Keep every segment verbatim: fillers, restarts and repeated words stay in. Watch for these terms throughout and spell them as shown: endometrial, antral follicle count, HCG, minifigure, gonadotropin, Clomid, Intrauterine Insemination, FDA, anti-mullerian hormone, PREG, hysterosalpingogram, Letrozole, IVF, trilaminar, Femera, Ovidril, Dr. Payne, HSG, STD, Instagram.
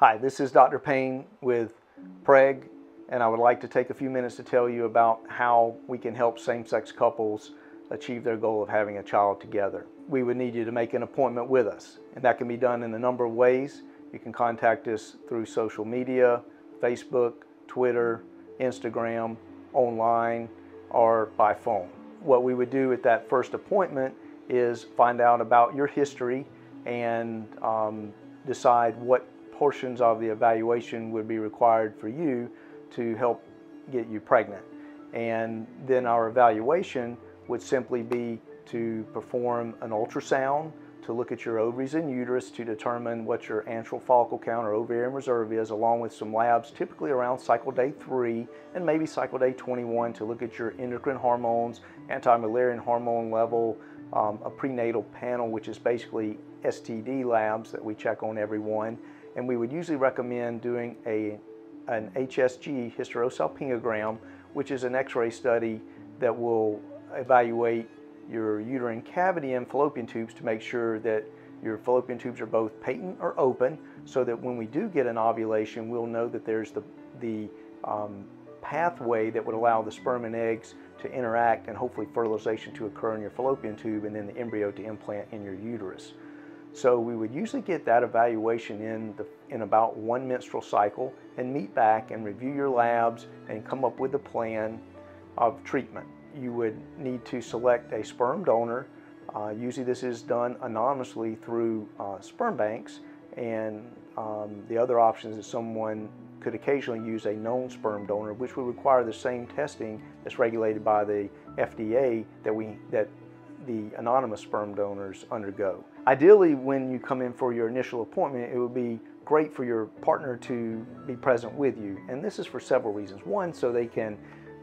Hi, this is Doctor Payne with PREG, and I would like to take a few minutes to tell you about how we can help same-sex couples achieve their goal of having a child together. We would need you to make an appointment with us, and that can be done in a number of ways. You can contact us through social media, Facebook, Twitter, Instagram, online, or by phone. What we would do at that first appointment is find out about your history and um, decide what portions of the evaluation would be required for you to help get you pregnant. And then our evaluation would simply be to perform an ultrasound to look at your ovaries and uterus to determine what your antral follicle count or ovarian reserve is, along with some labs typically around cycle day three and maybe cycle day twenty-one to look at your endocrine hormones, anti-mullerian hormone level, um, a prenatal panel, which is basically S T D labs that we check on everyone. And we would usually recommend doing a, an H S G hysterosalpingogram, which is an x-ray study that will evaluate your uterine cavity and fallopian tubes to make sure that your fallopian tubes are both patent or open, so that when we do get an ovulation, we'll know that there's the, the um, pathway that would allow the sperm and eggs to interact and hopefully fertilization to occur in your fallopian tube and then the embryo to implant in your uterus. So we would usually get that evaluation in, the, in about one menstrual cycle and meet back and review your labs and come up with a plan of treatment. You would need to select a sperm donor. Uh, usually this is done anonymously through uh, sperm banks, and um, the other option is that someone could occasionally use a known sperm donor, which would require the same testing that's regulated by the F D A that we that the anonymous sperm donors undergo. Ideally, when you come in for your initial appointment, it would be great for your partner to be present with you, and this is for several reasons. One, so they can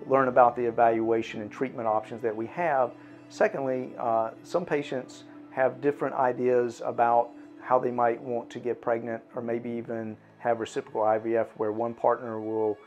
learn about the evaluation and treatment options that we have. Secondly, uh, some patients have different ideas about how they might want to get pregnant, or maybe even have reciprocal I V F, where one partner will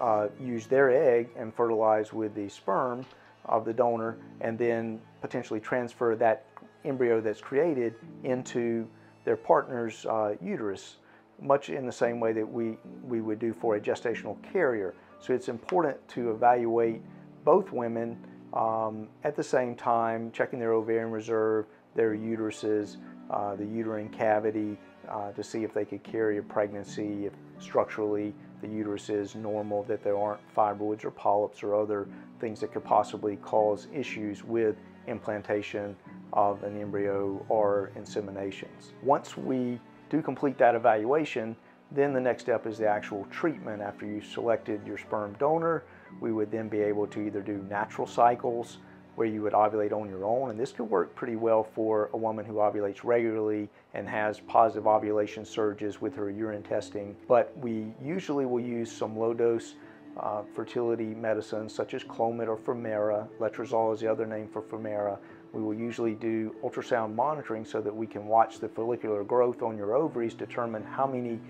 uh, use their egg and fertilize with the sperm of the donor and then potentially transfer that embryo that's created into their partner's uh, uterus, much in the same way that we, we would do for a gestational carrier. So it's important to evaluate both women um, at the same time, checking their ovarian reserve, their uteruses, uh, the uterine cavity, uh, to see if they could carry a pregnancy, if structurally the uterus is normal, that there aren't fibroids or polyps or other things that could possibly cause issues with implantation of an embryo or inseminations. Once we do complete that evaluation, then the next step is the actual treatment. After you've selected your sperm donor, we would then be able to either do natural cycles where you would ovulate on your own, and this could work pretty well for a woman who ovulates regularly and has positive ovulation surges with her urine testing. But we usually will use some low-dose uh, fertility medicines such as Clomid or Femera. Letrozole is the other name for Femera. We will usually do ultrasound monitoring so that we can watch the follicular growth on your ovaries, determine how many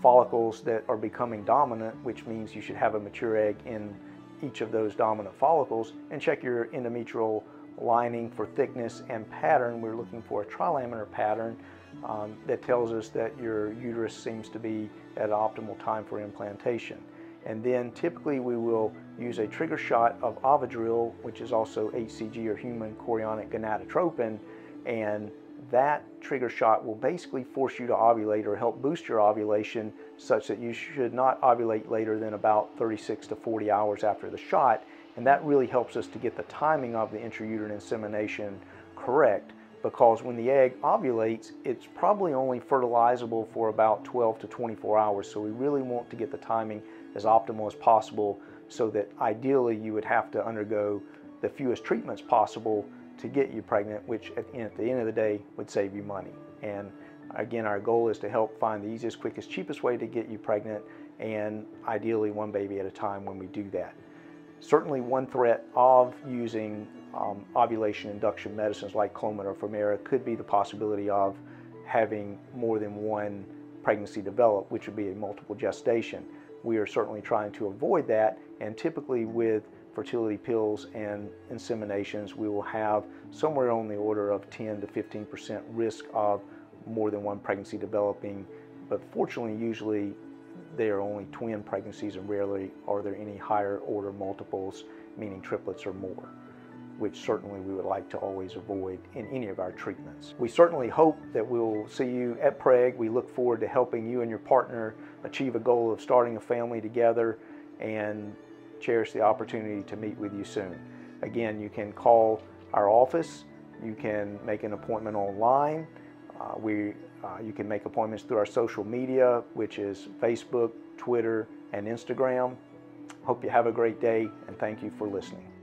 follicles that are becoming dominant, which means you should have a mature egg in each of those dominant follicles, and check your endometrial lining for thickness and pattern. We're looking for a trilaminar pattern um, that tells us that your uterus seems to be at an optimal time for implantation. And then typically we will use a trigger shot of Ovidril, which is also H C G or human chorionic gonadotropin, and that trigger shot will basically force you to ovulate or help boost your ovulation such that you should not ovulate later than about thirty-six to forty hours after the shot, and that really helps us to get the timing of the intrauterine insemination correct, because when the egg ovulates, it's probably only fertilizable for about twelve to twenty-four hours, so we really want to get the timing as optimal as possible, so that ideally you would have to undergo the fewest treatments possible to get you pregnant, which at the, end, at the end of the day would save you money. And again, our goal is to help find the easiest, quickest, cheapest way to get you pregnant, and ideally one baby at a time when we do that. Certainly one threat of using um, ovulation induction medicines like Clomid or Femera could be the possibility of having more than one pregnancy develop, which would be a multiple gestation. We are certainly trying to avoid that, and typically with fertility pills and inseminations, we will have somewhere on the order of ten to fifteen percent risk of more than one pregnancy developing But fortunately, usually they are only twin pregnancies, and rarely are there any higher order multiples, meaning triplets or more, which certainly we would like to always avoid in any of our treatments. We certainly hope that we'll see you at PREG. We look forward to helping you and your partner achieve a goal of starting a family together, and cherish the opportunity to meet with you soon. Again, you can call our office, you can make an appointment online, uh, we, uh, you can make appointments through our social media, which is Facebook, Twitter, and Instagram. Hope you have a great day, and thank you for listening.